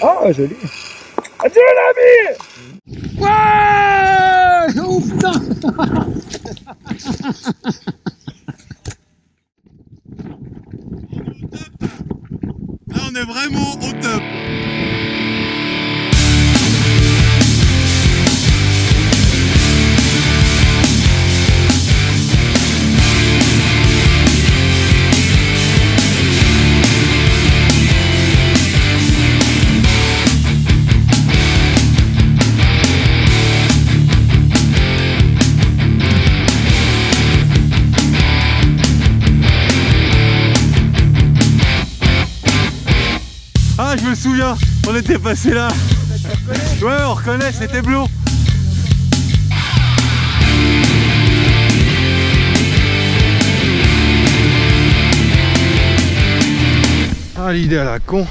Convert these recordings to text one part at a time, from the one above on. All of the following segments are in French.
Ah, joli. Adieu l'ami. Ouais. Oh putain. Là on est vraiment au top. Ah, je me souviens, on était passé là. Ouais, on reconnaît, c'était blond. Ah, l'idée à la con.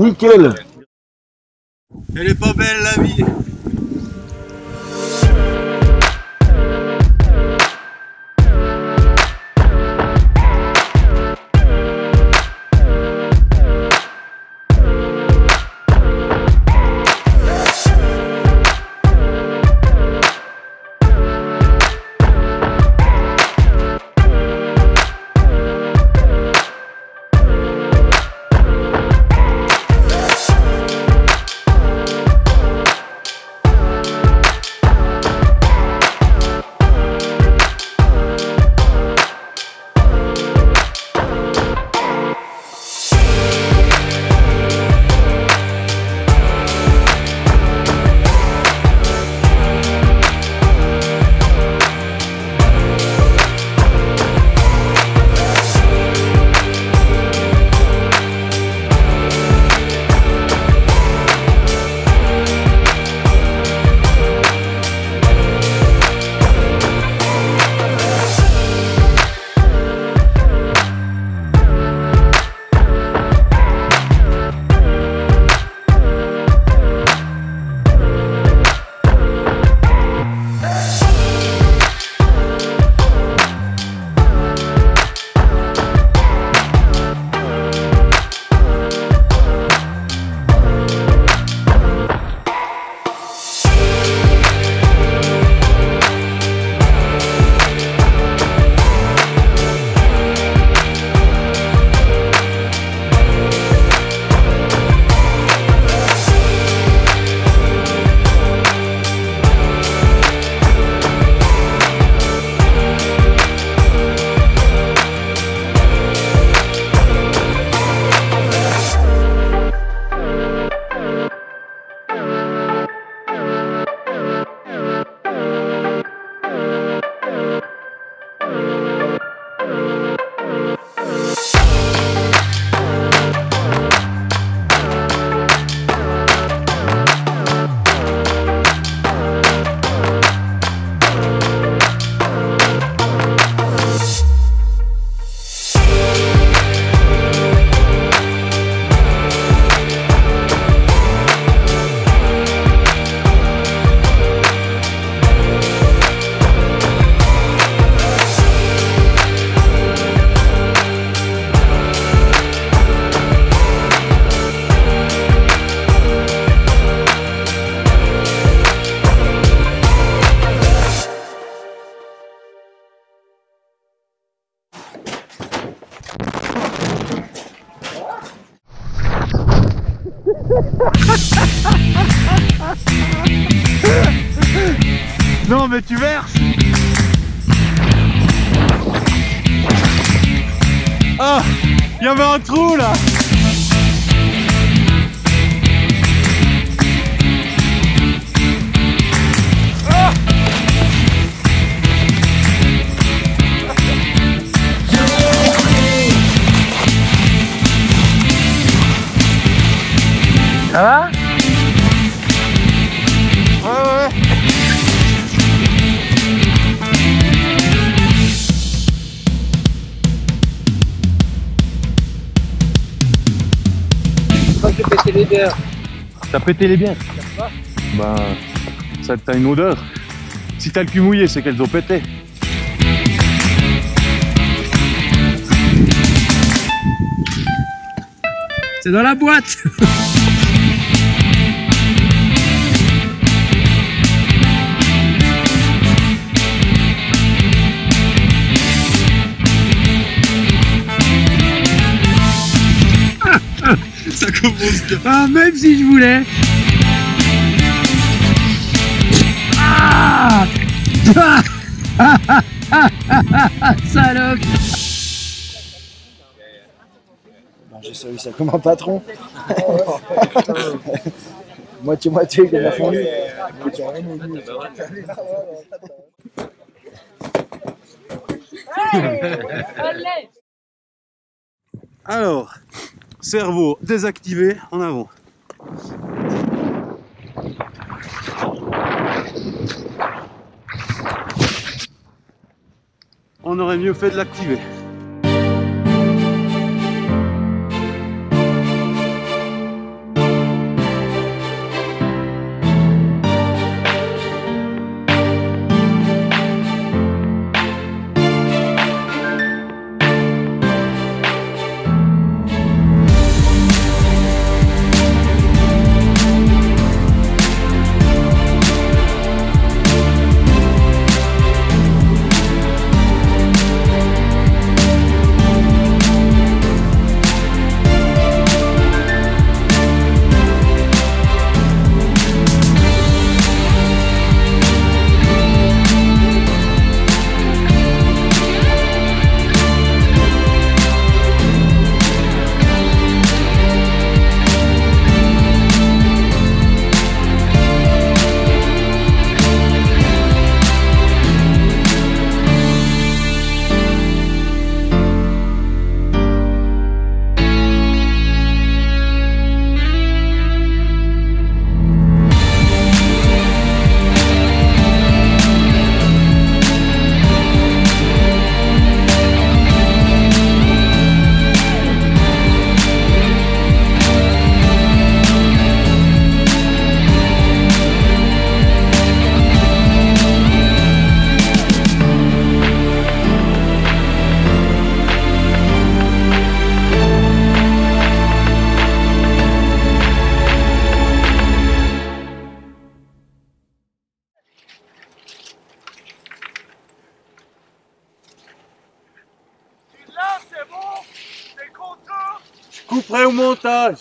Nickel. Elle est pas belle la vie. Non mais tu verses. Ah, il y avait un trou là. Ça va ? Ouais. Pourquoi j'ai pété les bières ? T'as pété les bières ? Bah, ça t'as une odeur. Si t'as le cul mouillé, c'est qu'elles ont pété. C'est dans la boîte. Ça commence bien. Ah, même si je voulais. Ah, ah, ah, ah, ah, ah, ah, salope. J'ai servi ça comme un patron. Moitié-moitié, il y a la fondue. Alors... Cerveau désactivé, en avant. On aurait mieux fait de l'activer. Couperai au montage.